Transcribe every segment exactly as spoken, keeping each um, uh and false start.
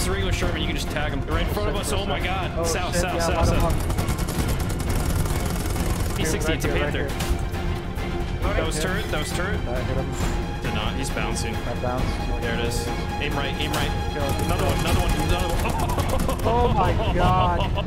It's a regular Sherman. You can just tag him. They're right in front of us. Oh my God. Oh, south, shit, south, yeah, south, south. P sixty, right, it's a Panther. Right, that was turret. That was turret. I hit him. Did not. He's bouncing. I bounced. There it is. Aim right. Aim right. Another one. Another one. Another one. Oh, oh my God.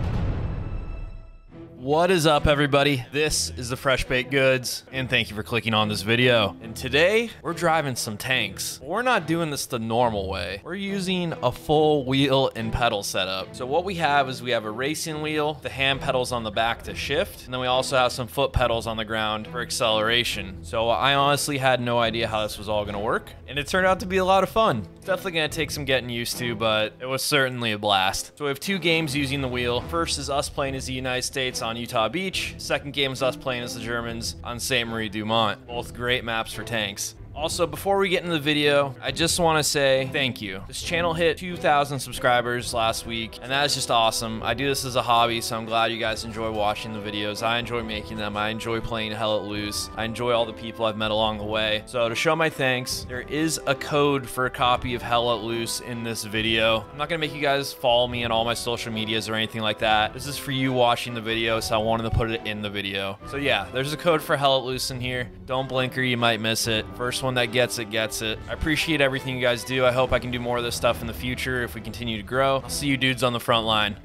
What is up, everybody? This is the Fresh Baked Goods, and thank you for clicking on this video. And today, we're driving some tanks. But we're not doing this the normal way. We're using a full wheel and pedal setup. So what we have is we have a racing wheel, the hand pedals on the back to shift, and then we also have some foot pedals on the ground for acceleration. So I honestly had no idea how this was all gonna work, and it turned out to be a lot of fun. Definitely gonna take some getting used to, but it was certainly a blast. So we have two games using the wheel. First is us playing as the United States on Utah Beach. Second game is us playing as the Germans on Sainte-Marie-du-Mont. Both great maps for tanks. Also, before we get into the video, I just want to say thank you. This channel hit two thousand subscribers last week, and that is just awesome. I do this as a hobby, so I'm glad you guys enjoy watching the videos. I enjoy making them. I enjoy playing Hell Let Loose. I enjoy all the people I've met along the way. So to show my thanks, there is a code for a copy of Hell Let Loose in this video. I'm not going to make you guys follow me on all my social medias or anything like that. This is for you watching the video, so I wanted to put it in the video. So yeah, there's a code for Hell Let Loose in here. Don't blink or you might miss it. First one that gets it gets it. I appreciate everything you guys do. I hope I can do more of this stuff in the future if we continue to grow. I'll see you dudes on the front line.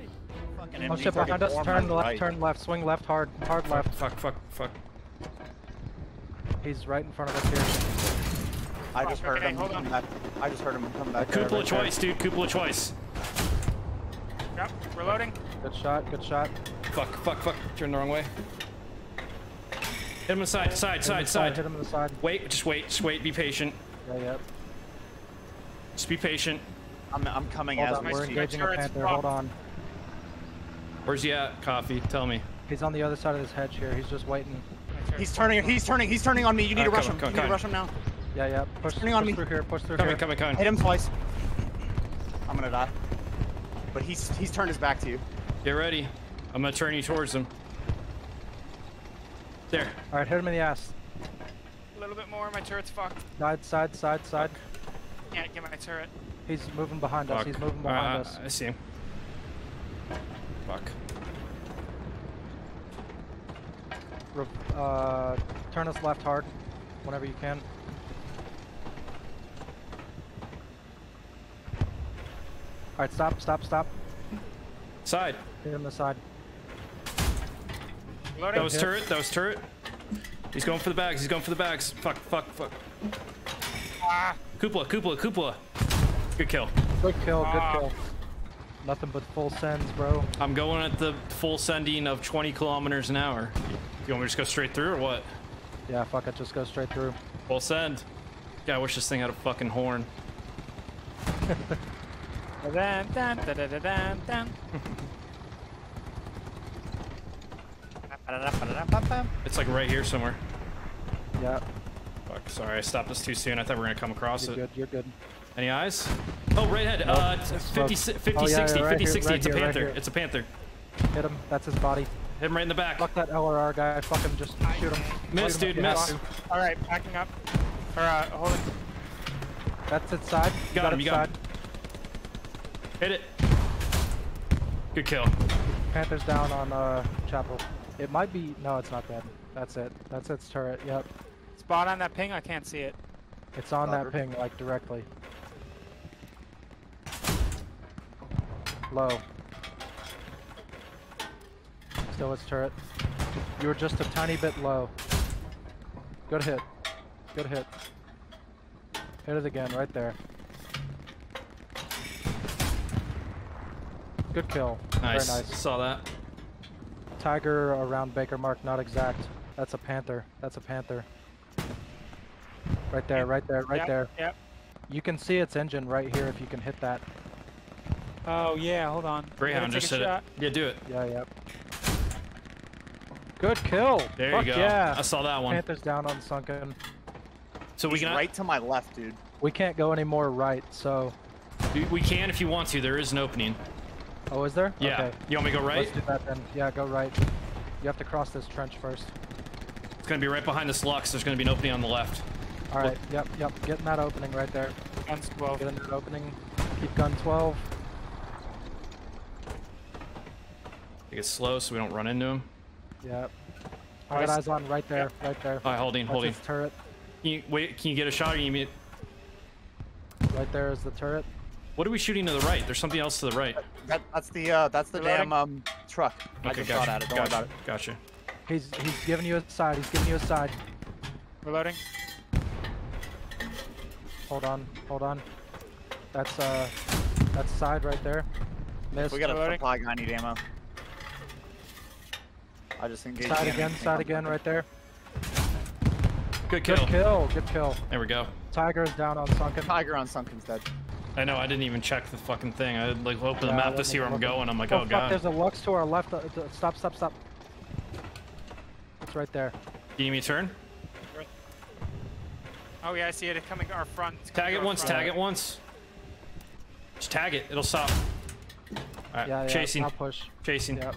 Oh shit, behind us. Turn left, right. Turn left, swing left, hard, hard left. Fuck, fuck, fuck. He's right in front of us here. I just heard him. Hold on. I just heard him come back. Cupola twice, dude. Cupola twice. Yep, reloading. Good shot, good shot. Fuck, fuck, fuck. Turn the wrong way. Hit him on the side, side, side, side. Hit him on the side. Wait, just wait, just wait. Be patient. Yeah, yeah. Just be patient. I'm, I'm coming as we're engaging a Panther. Hold on. Where's he at? Coffee, tell me. He's on the other side of this hedge here. He's just waiting. He's turning. He's turning. He's turning on me. You need to rush him. You need to rush him now. Yeah, yeah. Push through here. Push through here. Coming, coming, coming. Hit him twice. I'm gonna die. But he's he's turned his back to you. Get ready. I'm gonna turn you towards him. There. All right, hit him in the ass. A little bit more. My turret's fucked. Side, side, side, side. Can't get my turret. He's moving behind Fuck. us. He's moving behind uh, us. I see him. Fuck. Re uh, turn us left hard, whenever you can. All right, stop, stop, stop. Side. Hit him the side. That was turret, that was turret. He's going for the bags, he's going for the bags. Fuck, fuck, fuck. Ah. Cupola, cupola, cupola. Good kill. Good kill, good ah. kill. Nothing but full sends, bro. I'm going at the full sending of twenty kilometers an hour. You want me to just go straight through or what? Yeah, fuck it, just go straight through. Full send. Yeah, I wish this thing had a fucking horn. da -da -da -da -da -da -da. It's like right here somewhere. Yeah. Fuck, sorry, I stopped this too soon. I thought we were gonna come across it. You're good, you're good. Any eyes? Oh, right head. Nope. Uh, fifty, fifty, sixty, fifty, sixty. It's a Panther. Right it's a Panther. Hit him. That's his body. Hit him right in the back. Fuck that L R R guy. Fuck him. Just shoot him. Miss, shoot him, dude. Miss. All right, backing up. Or uh, hold it. That's its side. You got, got him. You got him. Hit it. Good kill. Panther's down on uh, Chapel. It might be, no, it's not dead. That's it. That's its turret, yep. Spot on that ping, I can't see it. It's on Robert. that ping, like, directly. Low. Still its turret. You were just a tiny bit low. Good hit. Good hit. Hit it again, right there. Good kill. Nice. Very nice. Saw that. Tiger around Baker Mark, not exact. That's a Panther. That's a Panther. Right there, right there, right yep, there. Yep. You can see its engine right here if you can hit that. Oh yeah, hold on. Greyhound just hit it. Yeah, do it. Yeah, yep. Good kill. There Fuck you go. Yeah. I saw that one. Panther's down on sunken. So we can right to my left, dude. We can't go any more right, so. We can if you want to. There is an opening. Oh, is there? Yeah. Okay. You want me to go right? Let's do that then. Yeah, go right. You have to cross this trench first. It's going to be right behind this Lux. There's going to be an opening on the left. All right. Look. Yep, yep. Get in that opening right there. Gun's twelve. Get in that opening. Keep gun twelve. Take it slow so we don't run into him. Yep. I got eyes on right there, yep. right there. All right, holding, That's holding. His turret. Can you, wait, can you get a shot? Or you mean it? Right there is the turret. What are we shooting to the right? There's something else to the right. That, that's the uh, that's the damn um truck. Okay, I just gotcha. Shot at it. Don't gotcha. Worry about it. Gotcha. He's he's giving you a side. He's giving you a side. Reloading. Hold on, hold on. That's uh, that's side right there. Missed. We got a supply guy. Need ammo. I just engaged. Side again. Side again. Right there. Good kill. Good kill. Good kill. There we go. Tiger's down on sunken. Tiger on sunken's dead. I know, I didn't even check the fucking thing. I like opened yeah, the map to see where I'm going. I'm like, oh, oh fuck, god. There's a Lux to our left. Uh, stop, stop, stop. It's right there. Give me a turn. Oh yeah, I see it. It's coming our front. Coming tag it once, front. tag it once. Just tag it. It'll stop. All right, yeah, yeah, chasing. I'll push. Chasing. Yep.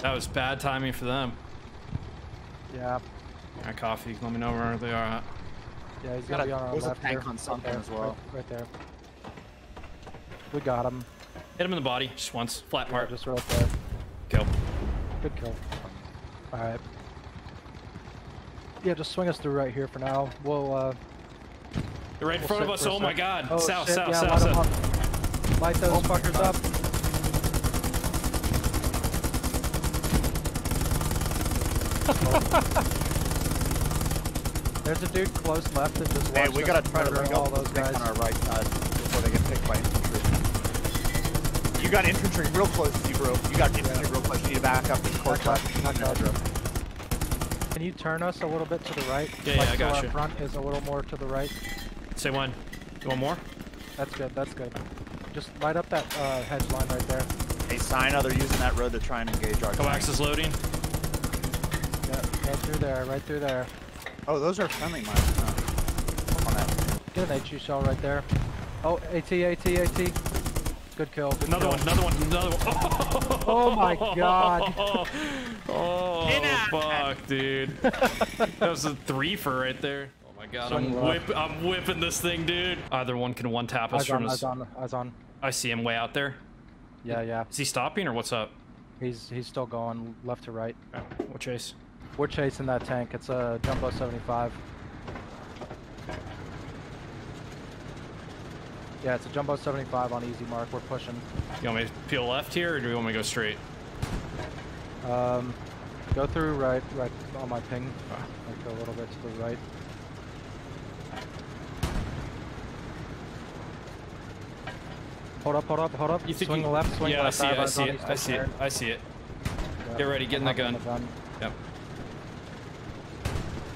That was bad timing for them. Yeah. Alright, coffee. Let me know where they are at. Yeah, he's gotta be on our left. There's a tank on something as well. Right, right there. We got him. Hit him in the body, just once. Flat part. Yeah, just right there. Kill. Good kill. Alright. Yeah, just swing us through right here for now. We'll, uh... They're right in front of us. Oh my god. Oh, south, shit. south, yeah, south, south. Light those oh, fuckers up. Oh. There's a dude close left that just Hey, we gotta try to bring all those guys on our right side before they get picked by infantry. You got infantry real close to you, bro. You got infantry yeah. real close. You need to back up this course. Can you turn us a little bit to the right? Yeah, like yeah, I got our you. Front is a little more to the right. Say one. You want more? That's good. That's good. Just light up that uh, hedge line right there. Hey, Sino, they're using that road to try and engage our. Coax is loading. Yeah, right through there. Right through there. Oh, those are friendly mines. Oh. On that. Get an H U shell right there. Oh, A T, A T, A T. Good kill. Good another kill. one, another one, another one. Oh, oh my god. Oh, fuck, dude. That was a threefer right there. Oh my god, I'm, whip, I'm whipping this thing, dude. Either one can one tap us eyes from on, his... Eyes on, eyes on. I see him way out there. Yeah, yeah. Is he stopping or what's up? He's, he's still going left to right. Okay. We'll chase. We're chasing that tank. It's a Jumbo seventy-five. Yeah, it's a Jumbo seventy-five on easy mark. We're pushing. You want me to peel left here, or do you want me to go straight? Um, go through right, right on my ping. Like a little bit to the right. Hold up, hold up, hold up. You swing you... left, swing yeah, left. Yeah, I see it, I see it, I see it. Yeah, get ready, get in the gun. In the gun. Yep.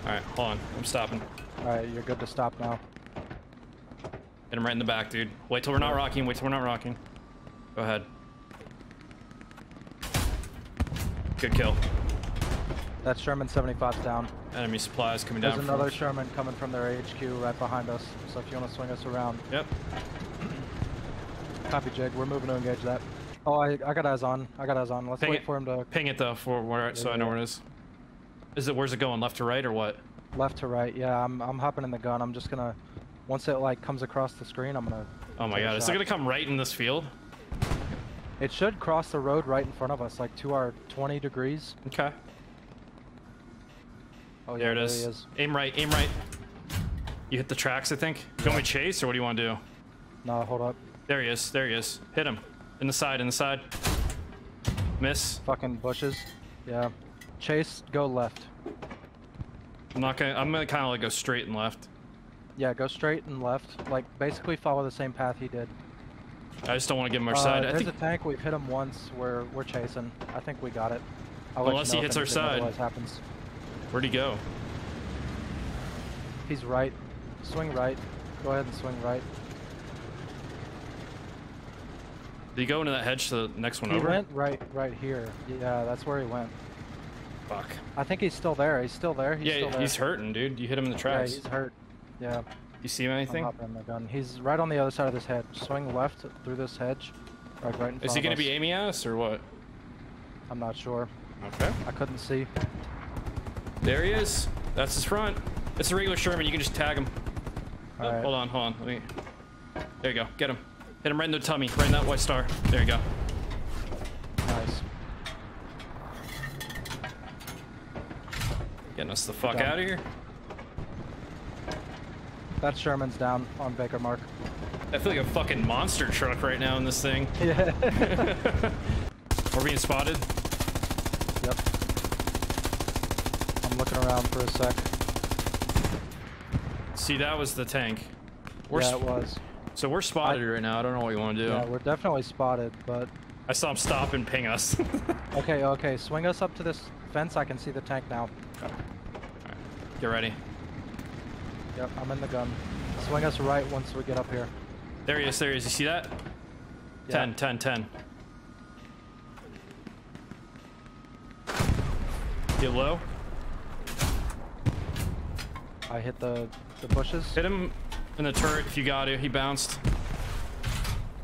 Alright, hold on. I'm stopping. Alright, you're good to stop now. Hit him right in the back, dude. Wait till we're not rocking. Wait till we're not rocking. Go ahead. Good kill. That Sherman seventy-five's down. Enemy supplies coming down. There's another Sherman coming from their H Q right behind us. So if you want to swing us around. Yep. Copy, Jig. We're moving to engage that. Oh, I, I got eyes on. I got eyes on. Let's Ping wait it. for him to... Ping it, though, for where, so yeah, I know yeah. where it is. Is it, where's it going, left to right or what? Left to right, yeah, I'm, I'm hopping in the gun. I'm just gonna, once it like comes across the screen, I'm gonna... Oh my god, is it gonna come right in this field? It should cross the road right in front of us, like to our twenty degrees. Okay. Oh, there yeah, it is. There is. Aim right, aim right. You hit the tracks, I think. Do you want me to chase or what do you want to do? No, hold up. There he is, there he is. Hit him. In the side, in the side. Miss. Fucking bushes. Yeah. Chase, go left. I'm not gonna, I'm gonna kind of like go straight and left. Yeah, go straight and left. Like, basically follow the same path he did. I just don't want to give him our uh, side. There's I think... a tank, we've hit him once, we're, we're chasing. I think we got it. I'll Unless he hits our side. Happens. Where'd he go? He's right. Swing right. Go ahead and swing right. Did he go into that hedge to the next one he over? He went right, right here. Yeah, that's where he went. Fuck. I think he's still there. He's still there. He's yeah, still there. He's hurting, dude. You hit him in the tracks. Yeah, he's hurt. Yeah. You see him anything? I'm hopping the gun. He's right on the other side of this hedge. Swing left through this hedge. Right, right in front Is he going to be aiming at us or what? I'm not sure. Okay. I couldn't see. There he is. That's his front. It's a regular Sherman. You can just tag him. Oh, right. Hold on, hold on. Let me... There you go. Get him. Hit him right in the tummy. Right in that white star. There you go. Nice. Getting us the fuck out of here. That Sherman's down on Baker Mark. I feel like a fucking monster truck right now in this thing. Yeah. We're being spotted. Yep. I'm looking around for a sec. See, that was the tank. We're yeah, it was. So we're spotted I, right now. I don't know what you want to do. Yeah, we're definitely spotted, but... I saw him stop and ping us. Okay, okay. Swing us up to this fence. I can see the tank now. Okay. All right. Get ready. Yep, I'm in the gun. Swing us right once we get up here. There he is, there he is. You see that? Yeah. ten, ten, ten. Get low. I hit the, the bushes. Hit him in the turret if you got it. He bounced.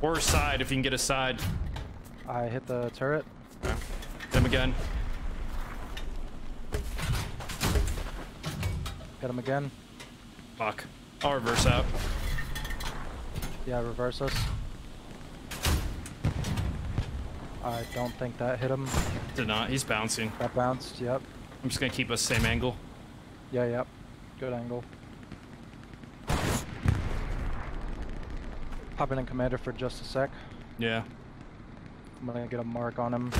Or side if you can get a side. I hit the turret. Okay. Hit him again. Hit him again. Fuck. I'll reverse out. Yeah, reverse us. I don't think that hit him. Did not. He's bouncing. That bounced, yep. I'm just going to keep us same angle. Yeah, yep. Good angle. Popping in commander for just a sec. Yeah. I'm going to get a mark on him.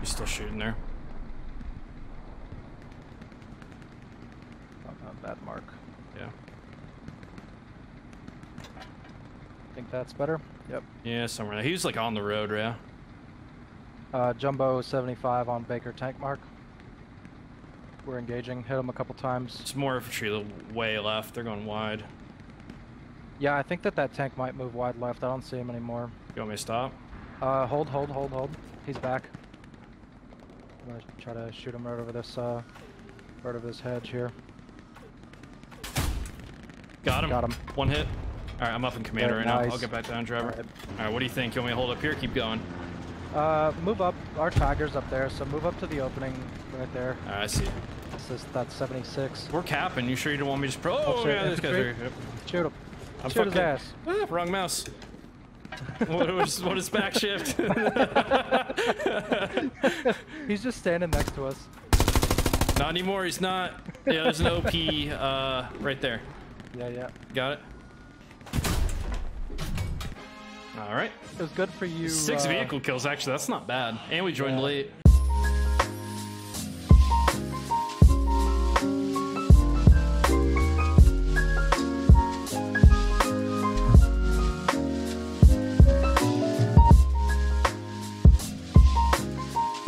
He's still shooting there. Not, not that mark. Yeah. Think that's better. Yep. Yeah, somewhere there. He was like on the road, yeah. Uh, Jumbo seventy-five on Baker tank mark. We're engaging. Hit him a couple times. It's more infantry the way left. They're going wide. Yeah, I think that that tank might move wide left. I don't see him anymore. You want me to stop? Uh, hold, hold, hold, hold. He's back. I'm gonna try to shoot him right over this, uh, right over this hedge here. Got him. Got him. One hit. All right, I'm up in commander yeah, right nice. now. I'll get back down, driver. All right. All right, what do you think? You want me to hold up here? Keep going. Uh, move up. Our Tiger's up there, so move up to the opening right there. All right, I see. This is that seventy-six. We're capping. You sure you don't want me to just pro? Oh, oh yeah, this guy's here. Yep. Shoot him. I'm Shoot his ass. Ah, wrong mouse. What is what is back shift? He's just standing next to us. Not anymore. He's not. Yeah, there's an O P uh, right there. Yeah, yeah. Got it. All right. It was good for you. Six uh, vehicle kills, actually. That's not bad. And we joined yeah. late.